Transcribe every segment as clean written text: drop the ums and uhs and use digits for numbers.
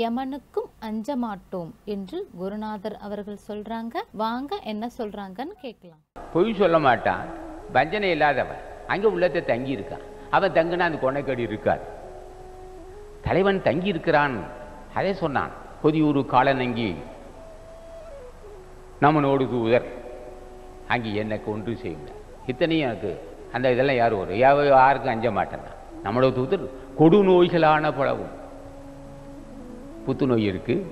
யமனுக்கும் அஞ்ச மாட்டோம் என்று குருநாதர் அவர்கள் சொல்றாங்க. வாங்க என்ன சொல்றாங்கன்னு கேட்கலாம். பொய் சொல்ல மாட்டான், வஞ்சனை இல்லாதவன், அங்கே உள்ளத்தை தங்கி இருக்கான். அவன் தங்குனா அந்த கொண்டைக்கடி இருக்காது. தலைவன் தங்கி இருக்கிறான், அதே சொன்னான். கொதியூரு காலநங்கி நம்மனோடு தூதர் அங்கே எனக்கு ஒன்று செய்யுங்க. இத்தனையும் எனக்கு அந்த இதெல்லாம் யாரும் வரும், யாருக்கும் அஞ்ச மாட்டேன். நம்மளோட தூதர் கொடு நோய்களான பழவும், புத்துநோய் இருக்குது,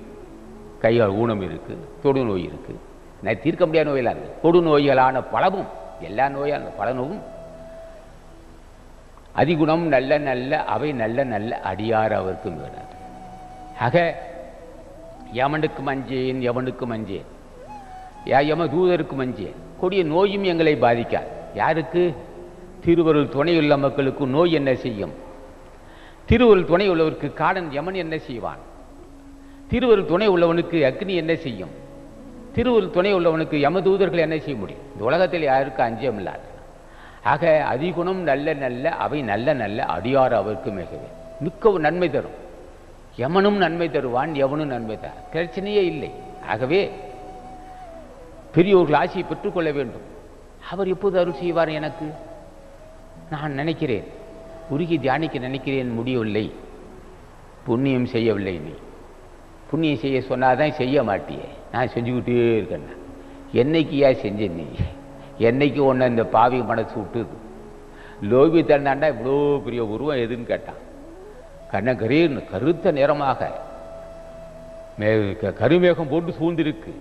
கையால் ஊனம் இருக்குது, தொடு நோய் இருக்குது, நான் தீர்க்க முடியாத நோயெல்லாம் இருக்குது. கொடு நோய்களான பழவும், எல்லா நோயான பல நோவும் அதிகுணம் நல்ல நல்ல அவை நல்ல நல்ல அடியார் அவருக்கும் வேணாது. ஆக யமனுக்கு மஞ்சேன், யமனுக்கு மஞ்சேன், யம தூதருக்கு மஞ்சேன், கொடிய நோயும் எங்களை பாதிக்காது. யாருக்கு? திருவருள் துணையுள்ள மக்களுக்கு நோய் என்ன செய்யும்? திருவருள் துணை உள்ளவருக்கு காடன் யமன் என்ன செய்வான்? திருவருள் துணை உள்ளவனுக்கு அக்னி என்ன செய்யும்? திருவருள் துணை உள்ளவனுக்கு யமதூதர்கள் என்ன செய்ய முடியும்? இந்த உலகத்தில் யாருக்கு அஞ்சம் இல்லாது. ஆக அதிகுணம் நல்ல நல்ல அவை நல்ல நல்ல அடியார் அவருக்கு மிகவே மிக்க நன்மை தரும். யமனும் நன்மை தருவான், யவனும் நன்மை தரும், பிரச்சனையே இல்லை. ஆகவே பெரியோர்கள் ஆசையை பெற்றுக்கொள்ள வேண்டும். அவர் எப்போது அருள் செய்வார்? எனக்கு நான் நினைக்கிறேன், உருகி தியானிக்க நினைக்கிறேன், முடியவில்லை, புண்ணியம் செய்யவில்லை. நீ புண்ணியம் செய்ய சொன்னாதான் செய்ய மாட்டியே, நான் செஞ்சுக்கிட்டே இருக்கேன்னா என்னைக்கியா செஞ்ச? நீ என்னைக்கு ஒன்று இந்த பாவி மனசு விட்டுது. லோபி தண்டாண்டா இவ்வளோ பெரிய உருவம் எதுன்னு கேட்டான். கண்ணகரீர்னு கருத்த நிறமாக கருமேகம் போட்டு சூழ்ந்திருக்கு.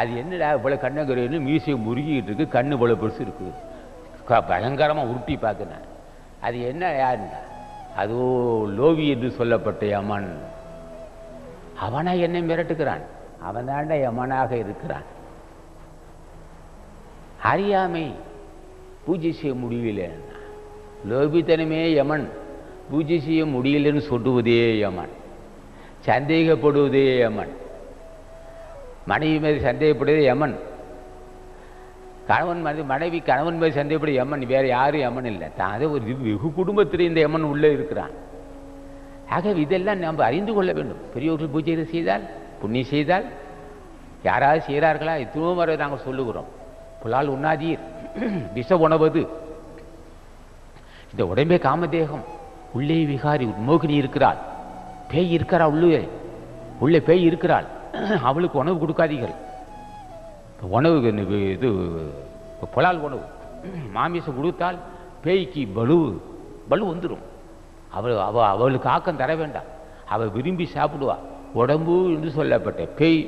அது என்னடா இவ்வளோ கண்ணகரீர்னு மியூசியம் முருகிட்டு இருக்கு, கண்ணு இவ்வளோ பெருசு இருக்குது, பயங்கரமாக உருட்டி பார்க்குனேன். அது என்ன யாருண்டா? அதோ லோபி என்று சொல்லப்பட்ட யமன். அவனா என்னை மிரட்டுக்கிறான், அவன் தாண்டா யமனாக இருக்கிறான். அறியாமை பூஜை செய்ய முடியலன்னா லோபித்தனமே யமன், பூஜை செய்ய முடியலன்னு சொல்லுவதே யமன், சந்தேகப்படுவதே யமன், மனைவி மீது சந்தேகப்படுவதே யமன், கணவன் மீது மனைவி கணவன் மீது சந்தேகப்படும் யமன். வேறு யாரும் யமன் இல்லை, தான் அதே ஒரு வெகு குடும்பத்தில் இந்த யமன் உள்ளே இருக்கிறான். ஆகவே இதெல்லாம் நாம் அறிந்து கொள்ள வேண்டும். பெரியோர்கள் பூஜை செய்தால் புண்ணியம் செய்தால் யாராவது செய்கிறார்களா? எத்தனோ முறை நாங்கள் சொல்லுகிறோம், புலால் உண்ணாதீர், விஷ உணவது, இந்த உடம்பே காமதேகம், உள்ளே விகாரி உன்மோகினி இருக்கிறாள், பேய் இருக்கிறா, உள்ளே பேய் இருக்கிறாள், அவளுக்கு உணவு கொடுக்காதீர்கள். உணவு இது புலால் உணவு, மாமிசம் கொடுத்தால் பேய்க்கு பலு வந்துடும். அவளுக்கு ஆக்கம் தர வேண்டாம், அவள் விரும்பி சாப்பிடுவா. உடம்பு என்று சொல்லப்பட்ட பேய்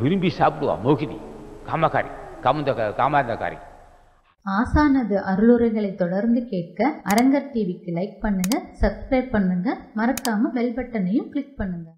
விரும்பி சாப்பிடுவா, மோகினி, காமக்காரி, காமாந்தகாரி. ஆசானது அருளுரைகளை தொடர்ந்து கேட்க அரங்கர் டிவிக்கு லைக் பண்ணுங்க, சப்ஸ்கிரைப் பண்ணுங்க, மறக்காம பெல் பட்டனையும் கிளிக் பண்ணுங்க.